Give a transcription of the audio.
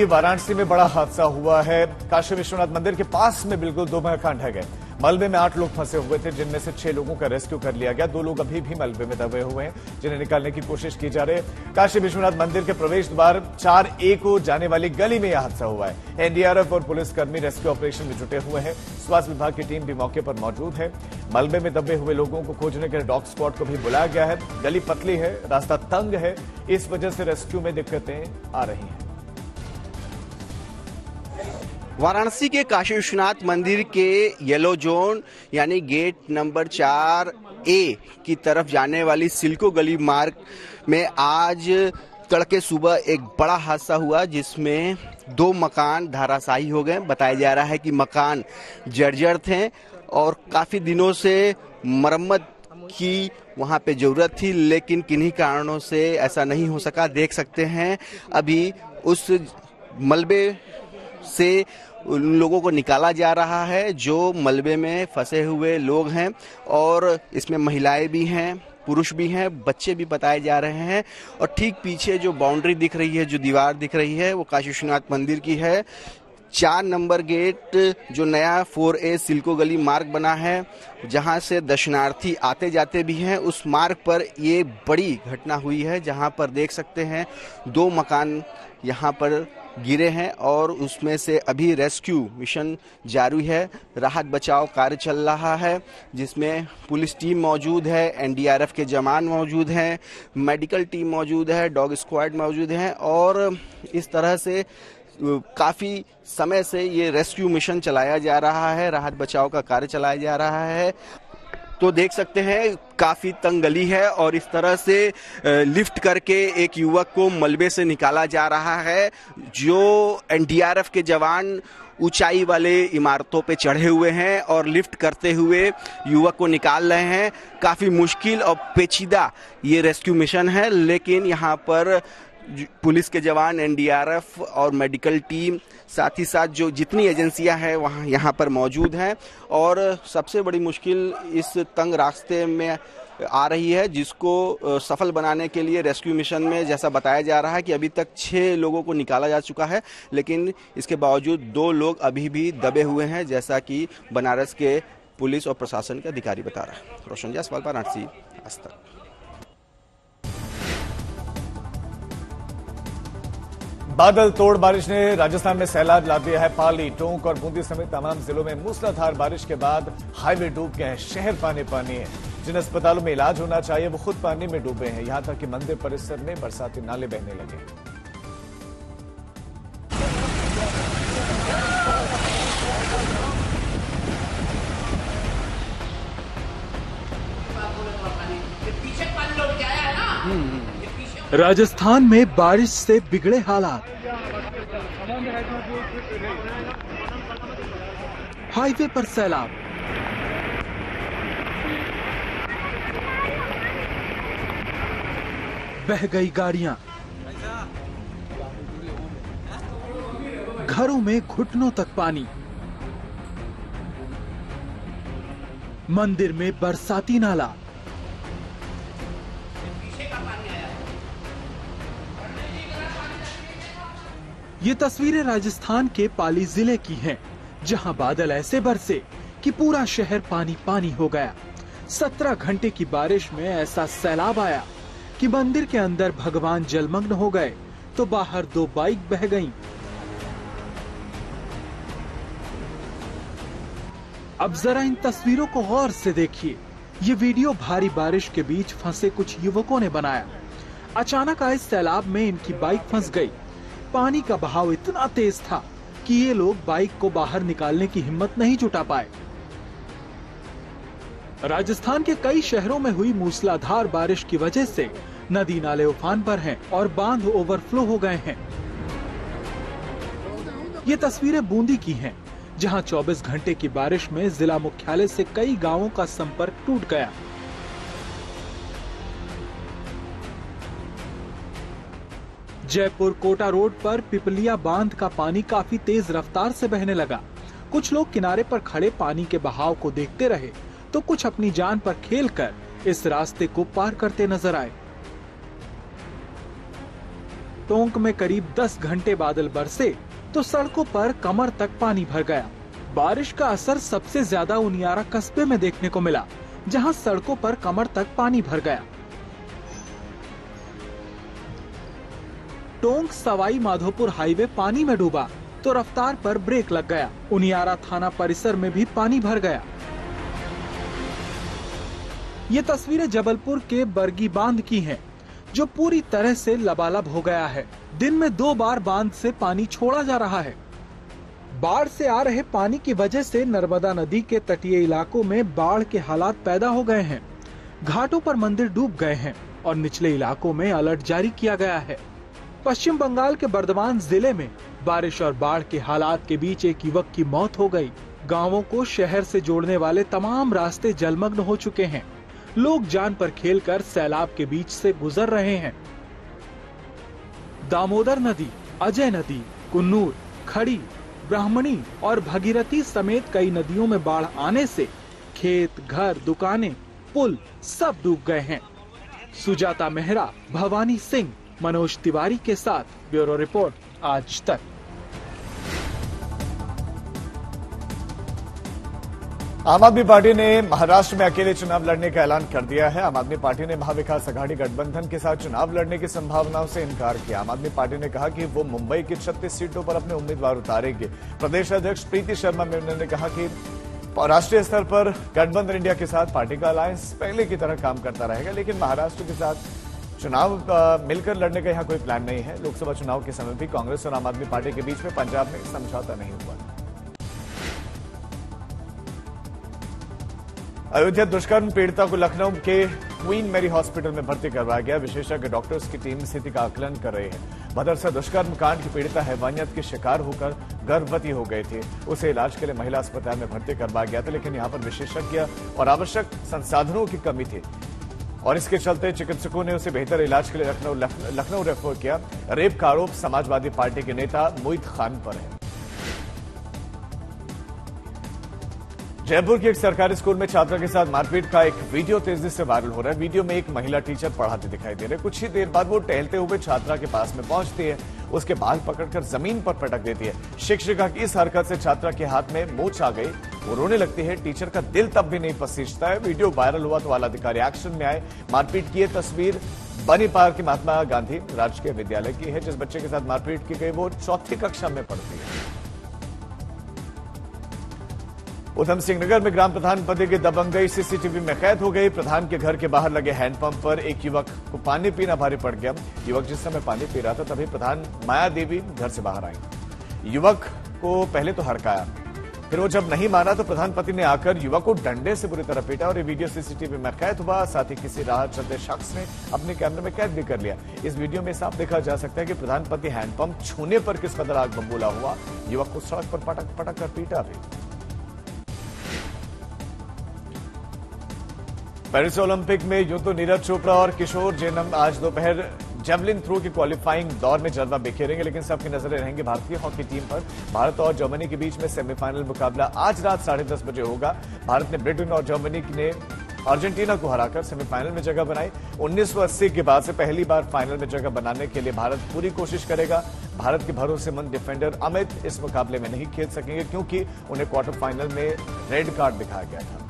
वाराणसी में बड़ा हादसा हुआ है। काशी विश्वनाथ मंदिर के पास में बिल्कुल दो मकान ढह गए। मलबे में 8 लोग फंसे हुए थे, जिनमें से 6 लोगों का रेस्क्यू कर लिया गया। 2 लोग अभी भी मलबे में दबे हुए हैं, जिन्हें निकालने की कोशिश की जा रही है। काशी विश्वनाथ मंदिर के प्रवेश द्वार 4A को जाने वाली गली में यह हादसा हुआ है। एनडीआरएफ और पुलिसकर्मी रेस्क्यू ऑपरेशन में जुटे हुए हैं। स्वास्थ्य विभाग की टीम भी मौके पर मौजूद है। मलबे में दबे हुए लोगों को खोजने के लिए डॉग स्क्वाड को भी बुलाया गया है। गली पतली है, रास्ता तंग है, इस वजह से रेस्क्यू में दिक्कतें आ रही हैं। वाराणसी के काशी विश्वनाथ मंदिर के येलो जोन यानी गेट नंबर 4A की तरफ जाने वाली सिल्को गली मार्ग में आज तड़के सुबह एक बड़ा हादसा हुआ, जिसमें 2 मकान धराशायी हो गए। बताया जा रहा है कि मकान जर्जर थे और काफ़ी दिनों से मरम्मत की वहाँ पे जरूरत थी, लेकिन किन्हीं कारणों से ऐसा नहीं हो सका। देख सकते हैं अभी उस मलबे से उन लोगों को निकाला जा रहा है जो मलबे में फंसे हुए लोग हैं, और इसमें महिलाएं भी हैं, पुरुष भी हैं, बच्चे भी बताए जा रहे हैं। और ठीक पीछे जो बाउंड्री दिख रही है, जो दीवार दिख रही है, वो काशी विश्वनाथ मंदिर की है। 4 नंबर गेट जो नया 4A सिल्को गली मार्ग बना है, जहां से दर्शनार्थी आते जाते भी हैं, उस मार्ग पर ये बड़ी घटना हुई है, जहां पर देख सकते हैं 2 मकान यहां पर गिरे हैं और उसमें से अभी रेस्क्यू मिशन जारी है। राहत बचाव कार्य चल रहा है, जिसमें पुलिस टीम मौजूद है, एनडीआरएफ के जवान मौजूद हैं, मेडिकल टीम मौजूद है, डॉग स्क्वाड मौजूद हैं। और इस तरह से काफ़ी समय से ये रेस्क्यू मिशन चलाया जा रहा है, राहत बचाव का कार्य चलाया जा रहा है। तो देख सकते हैं काफ़ी तंग गली है और इस तरह से लिफ्ट करके एक युवक को मलबे से निकाला जा रहा है, जो एनडीआरएफ के जवान ऊंचाई वाले इमारतों पे चढ़े हुए हैं और लिफ्ट करते हुए युवक को निकाल रहे हैं। काफ़ी मुश्किल और पेचीदा ये रेस्क्यू मिशन है, लेकिन यहाँ पर पुलिस के जवान, एनडीआरएफ और मेडिकल टीम, साथ ही साथ जो जितनी एजेंसियां हैं वहाँ यहाँ पर मौजूद हैं। और सबसे बड़ी मुश्किल इस तंग रास्ते में आ रही है, जिसको सफल बनाने के लिए रेस्क्यू मिशन में जैसा बताया जा रहा है कि अभी तक 6 लोगों को निकाला जा चुका है, लेकिन इसके बावजूद 2 लोग अभी भी दबे हुए हैं, जैसा कि बनारस के पुलिस और प्रशासन के अधिकारी बता रहे हैं। रोशन जायसवाल, वाराणसी, आज तक। बादल तोड़ बारिश ने राजस्थान में सैलाब ला दिया है। पाली, टोंक और बूंदी समेत तमाम जिलों में मूसलाधार बारिश के बाद हाईवे डूब गए हैं। शहर पानी पानी है। जिन अस्पतालों में इलाज होना चाहिए वो खुद पानी में डूबे हैं। यहां तक कि मंदिर परिसर में बरसाती नाले बहने लगे हैं। राजस्थान में बारिश से बिगड़े हालात। हाईवे पर सैलाब, बह गई गाड़ियां, घरों में घुटनों तक पानी, मंदिर में बरसाती नाला। ये तस्वीरें राजस्थान के पाली जिले की हैं, जहां बादल ऐसे बरसे कि पूरा शहर पानी पानी हो गया। 17 घंटे की बारिश में ऐसा सैलाब आया कि मंदिर के अंदर भगवान जलमग्न हो गए तो बाहर 2 बाइक बह गईं। अब जरा इन तस्वीरों को गौर से देखिए। ये वीडियो भारी बारिश के बीच फंसे कुछ युवकों ने बनाया। अचानक आए सैलाब में इनकी बाइक फंस गई। पानी का बहाव इतना तेज था कि ये लोग बाइक को बाहर निकालने की हिम्मत नहीं जुटा पाए। राजस्थान के कई शहरों में हुई मूसलाधार बारिश की वजह से नदी नाले उफान पर हैं और बांध ओवरफ्लो हो गए हैं। ये तस्वीरें बूंदी की हैं, जहां 24 घंटे की बारिश में जिला मुख्यालय से कई गांवों का संपर्क टूट गया। जयपुर कोटा रोड पर पिपलिया बांध का पानी काफी तेज रफ्तार से बहने लगा। कुछ लोग किनारे पर खड़े पानी के बहाव को देखते रहे तो कुछ अपनी जान पर खेलकर इस रास्ते को पार करते नजर आए। टोंक में करीब 10 घंटे बादल बरसे तो सड़कों पर कमर तक पानी भर गया। बारिश का असर सबसे ज्यादा उनियारा कस्बे में देखने को मिला, जहां सड़कों पर कमर तक पानी भर गया। टोंक सवाई माधोपुर हाईवे पानी में डूबा तो रफ्तार पर ब्रेक लग गया। उनियारा थाना परिसर में भी पानी भर गया। ये तस्वीरें जबलपुर के बरगी बांध की हैं, जो पूरी तरह से लबालब हो गया है। दिन में 2 बार बांध से पानी छोड़ा जा रहा है। बाढ़ से आ रहे पानी की वजह से नर्मदा नदी के तटीय इलाकों में बाढ़ के हालात पैदा हो गए हैं। घाटों पर मंदिर डूब गए हैं और निचले इलाकों में अलर्ट जारी किया गया है। पश्चिम बंगाल के बर्धमान जिले में बारिश और बाढ़ के हालात के बीच एक युवक की मौत हो गई। गांवों को शहर से जोड़ने वाले तमाम रास्ते जलमग्न हो चुके हैं। लोग जान पर खेलकर सैलाब के बीच से गुजर रहे हैं। दामोदर नदी, अजय नदी, कन्नूर, खड़ी, ब्राह्मणी और भागीरथी समेत कई नदियों में बाढ़ आने से खेत, घर, दुकानें, पुल सब डूब गए हैं। सुजाता मेहरा, भवानी सिंह, मनोज तिवारी के साथ ब्यूरो रिपोर्ट आज तक। आम आदमी पार्टी ने महाराष्ट्र में अकेले चुनाव लड़ने का ऐलान कर दिया है। आम आदमी पार्टी ने महाविकास आघाड़ी गठबंधन के साथ चुनाव लड़ने की संभावनाओं से इनकार किया। आम आदमी पार्टी ने कहा कि वो मुंबई की 36 सीटों पर अपने उम्मीदवार उतारेंगे। प्रदेश अध्यक्ष प्रीति शर्मा ने कहा कि राष्ट्रीय स्तर पर गठबंधन इंडिया के साथ पार्टी का अलायंस पहले की तरह काम करता रहेगा, लेकिन महाराष्ट्र के साथ चुनाव मिलकर लड़ने का यहाँ कोई प्लान नहीं है। लोकसभा चुनाव के समय भी कांग्रेस और आम आदमी पार्टी के बीच में पंजाब में समझौता नहीं हुआ। अयोध्या दुष्कर्म पीड़िता को लखनऊ के क्वीन मैरी हॉस्पिटल में भर्ती करवाया गया। विशेषज्ञ डॉक्टर्स की टीम स्थिति का आकलन कर रही है। मदरसा दुष्कर्म कांड की पीड़िता हैवानियत की शिकार होकर गर्भवती हो गई थी। उसे इलाज के लिए महिला अस्पताल में भर्ती करवाया गया था, लेकिन यहाँ पर विशेषज्ञ और आवश्यक संसाधनों की कमी थी और इसके चलते चिकित्सकों ने उसे बेहतर इलाज के लिए लखनऊ रेफर किया। रेप का आरोप समाजवादी पार्टी के नेता मोहित खान पर है। जयपुर के एक सरकारी स्कूल में छात्रा के साथ मारपीट का एक वीडियो तेजी से वायरल हो रहा है। वीडियो में एक महिला टीचर पढ़ाती दिखाई दे रही है। कुछ ही देर बाद वो टहलते हुए छात्रा के पास में पहुंचती है, उसके बाल पकड़कर जमीन पर पटक देती है। शिक्षिका की इस हरकत से छात्रा के हाथ में मोच आ गई, वो रोने लगती है। टीचर का दिल तब भी नहीं पसीजता है। वीडियो वायरल हुआ तो आला अधिकारी एक्शन में आए। मारपीट की ये तस्वीर बनी पार्क के महात्मा गांधी राजकीय विद्यालय की है। जिस बच्चे के साथ मारपीट की गई वो 4वीं कक्षा में पढ़ती है। उधम सिंह नगर में ग्राम प्रधान पद की दबंगई सीसीटीवी में कैद हो गई। प्रधान के घर के बाहर लगे हैंडपंप पर एक युवक को पानी पीना भारी पड़ गया। युवक जिस समय पानी पी रहा था तभी प्रधान माया देवी घर से बाहर आई। युवक को पहले तो हड़काया, फिर वो जब नहीं माना तो प्रधान पति ने आकर युवक को डंडे से बुरी तरह पीटा और ये वीडियो सीसीटीवी में कैद हुआ। साथ ही किसी राह चलते शख्स ने अपने कैमरे में कैद भी कर लिया। इस वीडियो में साफ देखा जा सकता है कि प्रधान पति हैंडपंप छूने पर किस कदर आग बबूला हुआ। युवक को सड़क पर पटक पटक कर पीटा भी। पेरिस ओलंपिक में यूं तो नीरज चोपड़ा और किशोर जैनम आज दोपहर जेवलिन थ्रो की क्वालिफाइंग दौर में जलवा बिखेरेंगे, लेकिन सबकी नजरें रहेंगी भारतीय हॉकी टीम पर। भारत और जर्मनी के बीच में सेमीफाइनल मुकाबला आज रात 10:30 बजे होगा। भारत ने ब्रिटेन और जर्मनी ने अर्जेंटीना को हराकर सेमीफाइनल में जगह बनाई। 1980 के बाद से पहली बार फाइनल में जगह बनाने के लिए भारत पूरी कोशिश करेगा। भारत के भरोसेमंद डिफेंडर अमित इस मुकाबले में नहीं खेल सकेंगे क्योंकि उन्हें क्वार्टर फाइनल में रेड कार्ड दिखाया गया था।